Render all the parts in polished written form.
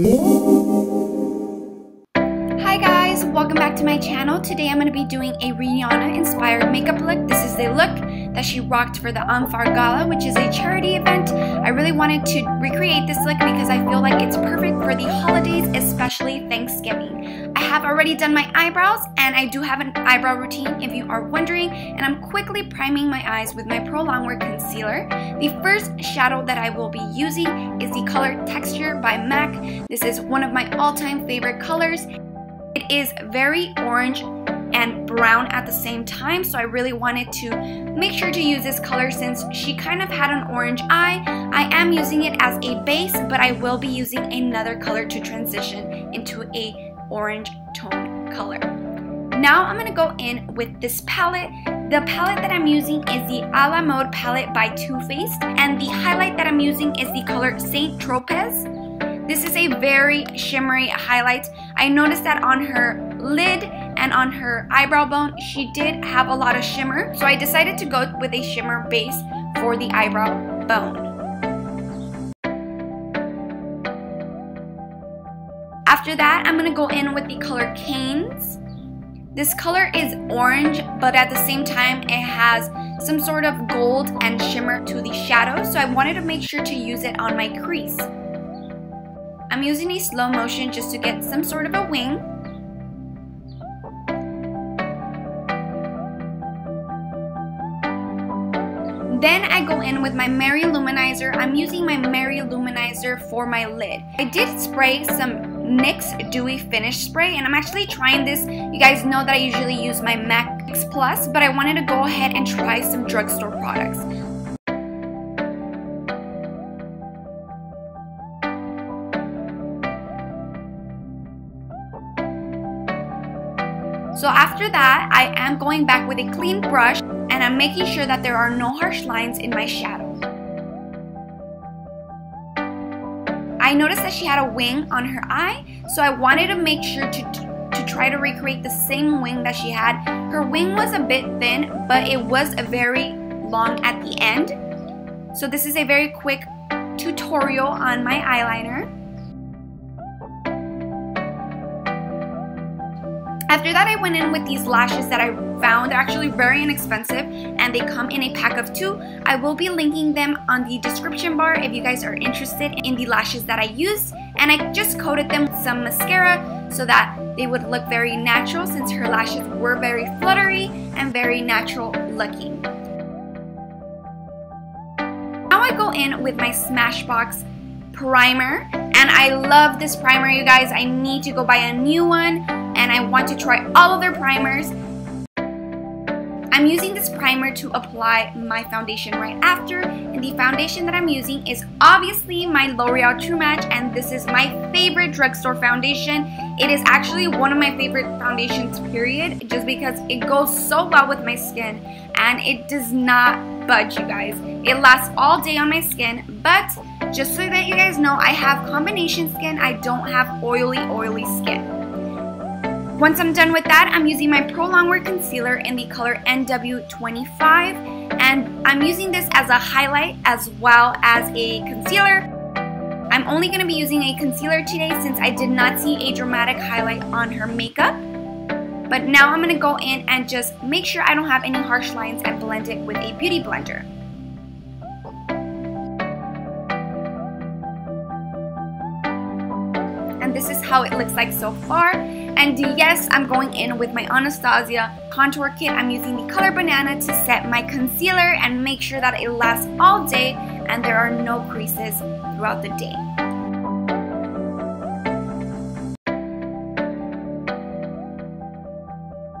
Hi guys, welcome back to my channel. Today I'm going to be doing a Rihanna inspired makeup look. This is the look that she rocked for the Amfar Gala, which is a charity event. I really wanted to recreate this look because I feel like it's perfect for the holidays, especially Thanksgiving. I have already done my eyebrows and I do have an eyebrow routine if you are wondering, and I'm quickly priming my eyes with my Pro Longwear concealer. The first shadow that I will be using is the color Texture by MAC. This is one of my all-time favorite colors. It is very orange and brown at the same time, so I really wanted to make sure to use this color since she kind of had an orange eye. I am using it as a base, but I will be using another color to transition into a orange tone color. Now I'm gonna go in with this palette. The palette that I'm using is the A la Mode palette by Too Faced, and the highlight that I'm using is the color Saint Tropez. This is a very shimmery highlight. I noticed that on her lid and on her eyebrow bone, she did have a lot of shimmer. So I decided to go with a shimmer base for the eyebrow bone. After that, I'm gonna go in with the color Canes. This color is orange, but at the same time, it has some sort of gold and shimmer to the shadow. So I wanted to make sure to use it on my crease. I'm using a slow motion just to get some sort of a wing. Then I go in with my Mary-Lou Manizer. I'm using my Mary-Lou Manizer for my lid. I did spray some NYX Dewy Finish Spray, and I'm actually trying this. You guys know that I usually use my MAC NYX Plus, but I wanted to go ahead and try some drugstore products. So after that, I am going back with a clean brush and I'm making sure that there are no harsh lines in my shadow. I noticed that she had a wing on her eye, so I wanted to make sure to try to recreate the same wing that she had. Her wing was a bit thin, but it was very long at the end. So this is a very quick tutorial on my eyeliner. After that, I went in with these lashes that I found. They're actually very inexpensive and they come in a pack of 2. I will be linking them on the description bar if you guys are interested in the lashes that I used. And I just coated them with some mascara so that they would look very natural since her lashes were very fluttery and very natural looking. Now I go in with my Smashbox primer, and I love this primer, you guys. I need to go buy a new one. And I want to try all of their primers. I'm using this primer to apply my foundation right after, and the foundation that I'm using is obviously my L'Oreal True Match, and this is my favorite drugstore foundation. It is actually one of my favorite foundations, period, just because it goes so well with my skin and it does not budge, you guys. It lasts all day on my skin, but just so that you guys know, I have combination skin. I don't have oily skin. Once I'm done with that, I'm using my Pro Longwear concealer in the color NW25, and I'm using this as a highlight as well as a concealer. I'm only going to be using a concealer today since I did not see a dramatic highlight on her makeup. But now I'm going to go in and just make sure I don't have any harsh lines and blend it with a beauty blender. And this is how it looks like so far. And yes, I'm going in with my Anastasia contour kit. I'm using the color Banana to set my concealer and make sure that it lasts all day and there are no creases throughout the day.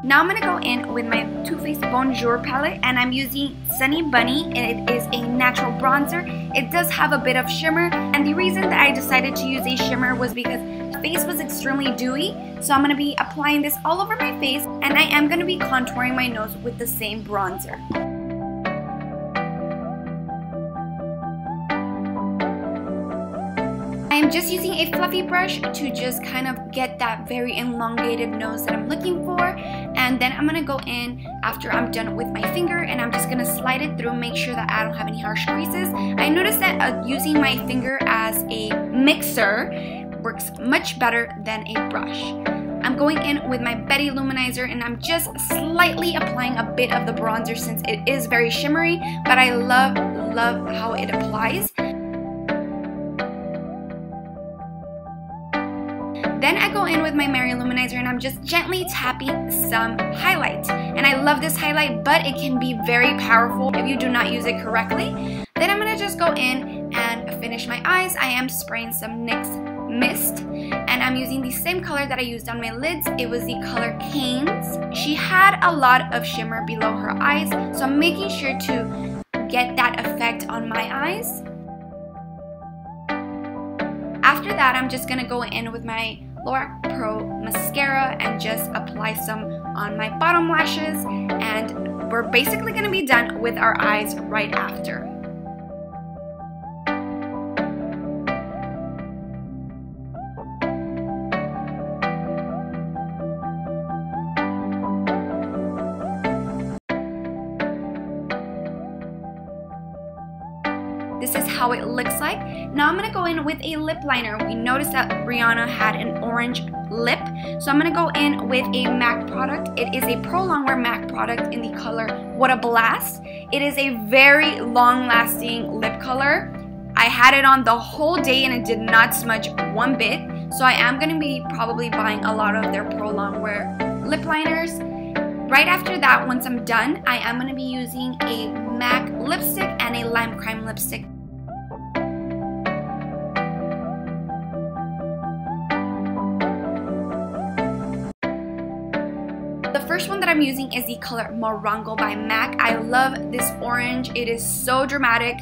Now I'm going to go in with my Too Faced Bonjour palette, and I'm using Sunny Bunny, and it is a natural bronzer. It does have a bit of shimmer, and the reason that I decided to use a shimmer was because my face was extremely dewy, so I'm going to be applying this all over my face, and I am going to be contouring my nose with the same bronzer. I'm just using a fluffy brush to just kind of get that very elongated nose that I'm looking for, and then I'm going to go in after I'm done with my finger and I'm just going to slide it through, make sure that I don't have any harsh creases. I noticed that using my finger as a mixer, works much better than a brush. I'm going in with my Betty-Lou Manizer and I'm just slightly applying a bit of the bronzer since it is very shimmery, but I love how it applies. Then I go in with my Mary-Lou Manizer and I'm just gently tapping some highlight. And I love this highlight, but it can be very powerful if you do not use it correctly. Then I'm gonna just go in and finish my eyes. I am spraying some NYX mist and I'm using the same color that I used on my lids. It was the color Canes. She had a lot of shimmer below her eyes, so I'm making sure to get that effect on my eyes. After that, I'm just gonna go in with my L'Oreal Pro mascara and just apply some on my bottom lashes, and we're basically gonna be done with our eyes right after. This is how it looks like. Now I'm gonna go in with a lip liner. We noticed that Rihanna had an orange lip, so I'm gonna go in with a MAC product. It is a Pro Longwear MAC product in the color What a Blast. It is a very long-lasting lip color. I had it on the whole day and it did not smudge one bit, so I am gonna be probably buying a lot of their Pro Longwear lip liners. Right after that, once I'm done, I am gonna be using a MAC lipstick and a Lime Crime lipstick. The first one that I'm using is the color Morango by MAC. I love this orange, it is so dramatic.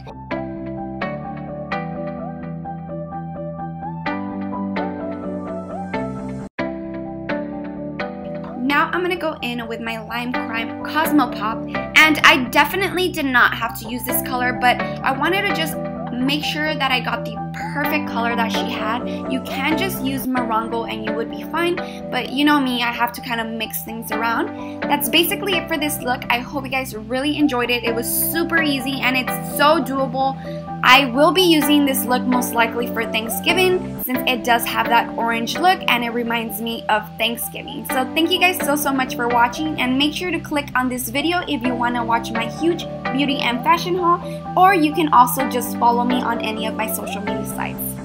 Now I'm gonna go in with my Lime Crime Cosmopop, and I definitely did not have to use this color, but I wanted to just make sure that I got the perfect color that she had. You can just use Morango and you would be fine, but you know me, I have to kind of mix things around. That's basically it for this look. I hope you guys really enjoyed it. It was super easy and it's so doable. I will be using this look most likely for Thanksgiving since it does have that orange look and it reminds me of Thanksgiving. So thank you guys so much for watching, and make sure to click on this video if you want to watch my huge beauty and fashion haul, or you can also just follow me on any of my social media sites.